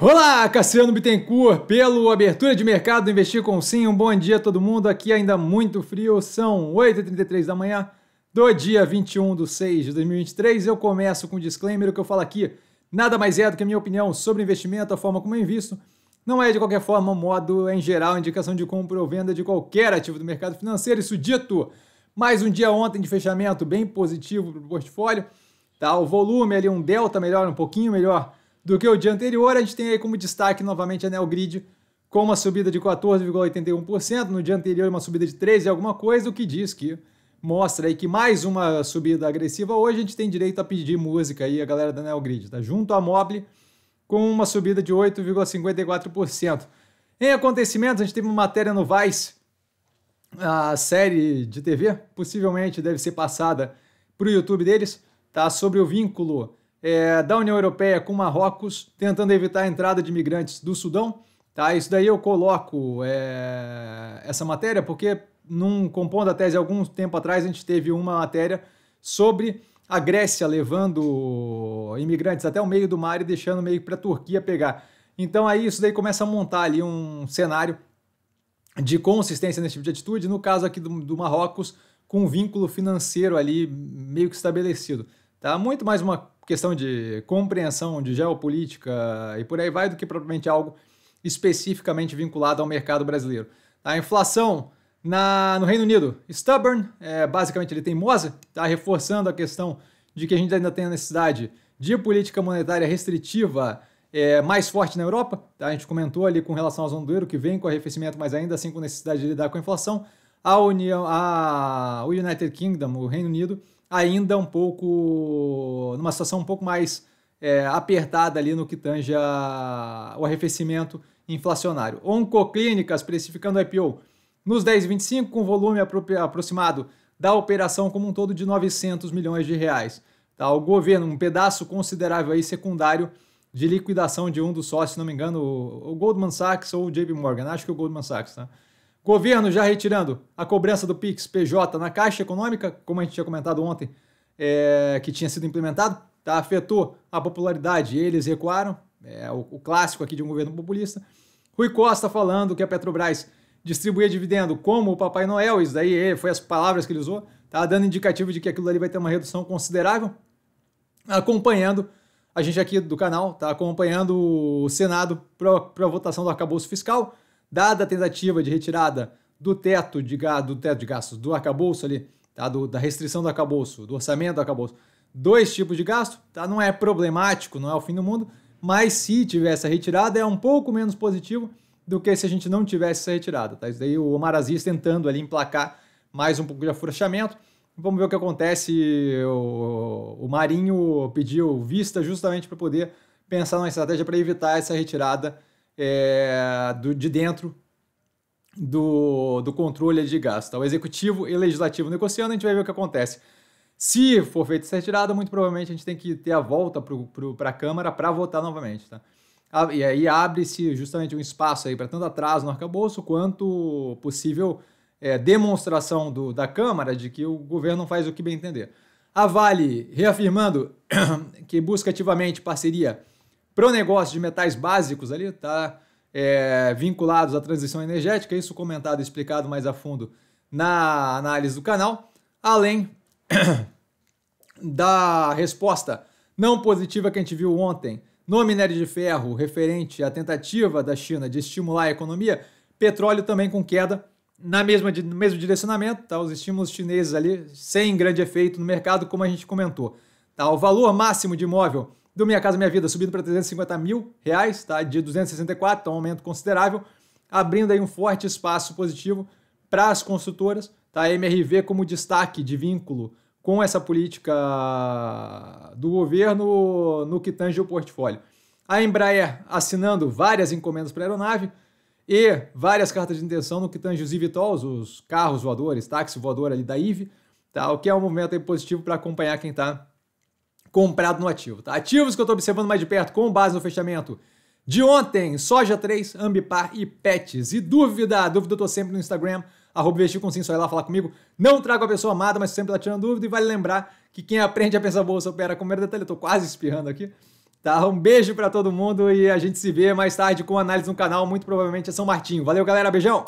Olá, Cassiano Bittencourt, pelo Abertura de Mercado do Investir com Sim. Um bom dia a todo mundo, aqui ainda muito frio, são 8h33 da manhã do dia 21/6/2023. Eu começo com um disclaimer, o que eu falo aqui nada mais é do que a minha opinião sobre investimento, a forma como eu invisto. Não é de qualquer forma um modo, em geral, indicação de compra ou venda de qualquer ativo do mercado financeiro. Isso dito, mais um dia ontem de fechamento bem positivo para o portfólio. Tá? O volume ali, um delta melhor, um pouquinho melhor do que o dia anterior. A gente tem aí como destaque novamente a NeoGrid, com uma subida de 14,81%, no dia anterior uma subida de 13 alguma coisa, o que diz que mostra aí que mais uma subida agressiva hoje a gente tem direito a pedir música aí, a galera da NeoGrid, tá? Junto à Mobly, com uma subida de 8,54%. Em acontecimentos, a gente teve uma matéria no Vice, a série de TV, possivelmente deve ser passada para o YouTube deles, tá? Sobre o vínculo da União Europeia com Marrocos, tentando evitar a entrada de imigrantes do Sudão. Tá? Isso daí eu coloco essa matéria, porque num compondo a tese, algum tempo atrás, a gente teve uma matéria sobre a Grécia levando imigrantes até o meio do mar e deixando meio para a Turquia pegar. Então aí isso daí começa a montar ali um cenário de consistência nesse tipo de atitude, no caso aqui do Marrocos, com um vínculo financeiro ali meio que estabelecido. Tá? Muito mais uma questão de compreensão de geopolítica e por aí vai, do que propriamente algo especificamente vinculado ao mercado brasileiro. A inflação no Reino Unido, stubborn, basicamente ele teimosa, tá? Reforçando a questão de que a gente ainda tem a necessidade de política monetária restritiva mais forte na Europa. Tá? A gente comentou ali com relação à zona do euro, que vem com arrefecimento, mas ainda assim com necessidade de lidar com a inflação. O United Kingdom, o Reino Unido, ainda um pouco, numa situação um pouco mais apertada ali no que tange o arrefecimento inflacionário. Oncoclínicas precificando IPO nos 10,25, com volume aproximado da operação como um todo de 900 milhões de reais. Tá? O governo, um pedaço considerável aí secundário de liquidação de um dos sócios, se não me engano, o Goldman Sachs ou o J.P. Morgan, acho que o Goldman Sachs, tá? Governo já retirando a cobrança do PIX-PJ na Caixa Econômica, como a gente tinha comentado ontem, que tinha sido implementado, tá? Afetou a popularidade e eles recuaram, o clássico aqui de um governo populista. Rui Costa falando que a Petrobras distribuía dividendo como o Papai Noel, isso daí foi as palavras que ele usou, tá? Dando indicativo de que aquilo ali vai ter uma redução considerável. Acompanhando, a gente aqui do canal, tá? Acompanhando o Senado para a votação do Arcabouço Fiscal, dada a tentativa de retirada do teto de gastos do arcabouço ali, tá? Da restrição do arcabouço, do orçamento do arcabouço, dois tipos de gasto, tá? Não é problemático, não é o fim do mundo, mas se tiver essa retirada é um pouco menos positivo do que se a gente não tivesse essa retirada, tá? Isso daí o Omar Aziz tentando ali emplacar mais um pouco de afrouxamento. Vamos ver o que acontece. O Marinho pediu vista justamente para poder pensar numa estratégia para evitar essa retirada de dentro do controle de gasto. Tá? O executivo e o legislativo negociando, a gente vai ver o que acontece. Se for feita essa retirada, muito provavelmente a gente tem que ter a volta para a Câmara para votar novamente. Tá? E aí abre-se justamente um espaço para tanto atraso no arcabouço quanto possível demonstração da Câmara de que o governo não faz o que bem entender. A Vale reafirmando que busca ativamente parceria para o negócio de metais básicos ali, tá? Vinculados à transição energética, isso comentado e explicado mais a fundo na análise do canal, além da resposta não positiva que a gente viu ontem no minério de ferro, referente à tentativa da China de estimular a economia, petróleo também com queda no mesmo direcionamento, tá? Os estímulos chineses ali sem grande efeito no mercado, como a gente comentou. Tá? O valor máximo de imóvel do Minha Casa Minha Vida subindo para R$350 mil, tá? De 264, então um aumento considerável, abrindo aí um forte espaço positivo para as construtoras, tá? A MRV como destaque de vínculo com essa política do governo no que tange o portfólio. A Embraer assinando várias encomendas para a aeronave e várias cartas de intenção no que tange os eVTOLs, os carros voadores, táxi voador ali da IV, tá? O que é um movimento aí positivo para acompanhar quem está comprado no ativo. Tá? Ativos que eu estou observando mais de perto com base no fechamento de ontem: Soja 3, Ambipar e Pets. E dúvida eu estou sempre no Instagram, @investircomsim, só ir lá falar comigo. Não trago a pessoa amada, mas sempre lá tirando dúvida. E vale lembrar que quem aprende a pensar bolsa opera com medo da detalhe. Eu estou quase espirrando aqui. Tá? Um beijo para todo mundo e a gente se vê mais tarde com análise no canal, muito provavelmente é São Martinho. Valeu, galera. Beijão!